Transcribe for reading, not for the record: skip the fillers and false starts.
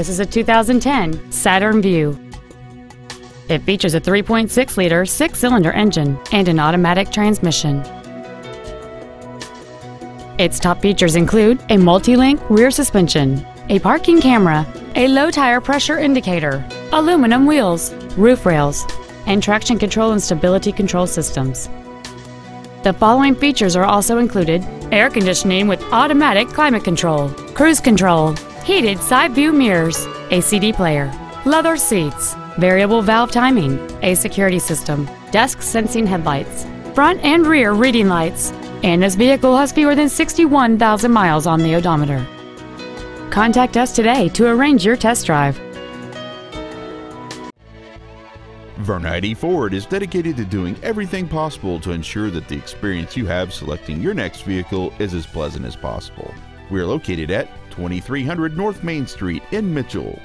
This is a 2010 Saturn Vue. It features a 3.6-liter six-cylinder engine and an automatic transmission. Its top features include a multi-link rear suspension, a parking camera, a low tire pressure indicator, aluminum wheels, roof rails, and traction control and stability control systems. The following features are also included: air conditioning with automatic climate control, cruise control, heated side view mirrors, a CD player, leather seats, variable valve timing, a security system, dusk sensing headlights, front and rear reading lights, and this vehicle has fewer than 61,000 miles on the odometer. Contact us today to arrange your test drive. Vern Eide Ford is dedicated to doing everything possible to ensure that the experience you have selecting your next vehicle is as pleasant as possible. We are located at 2300 North Main Street in Mitchell.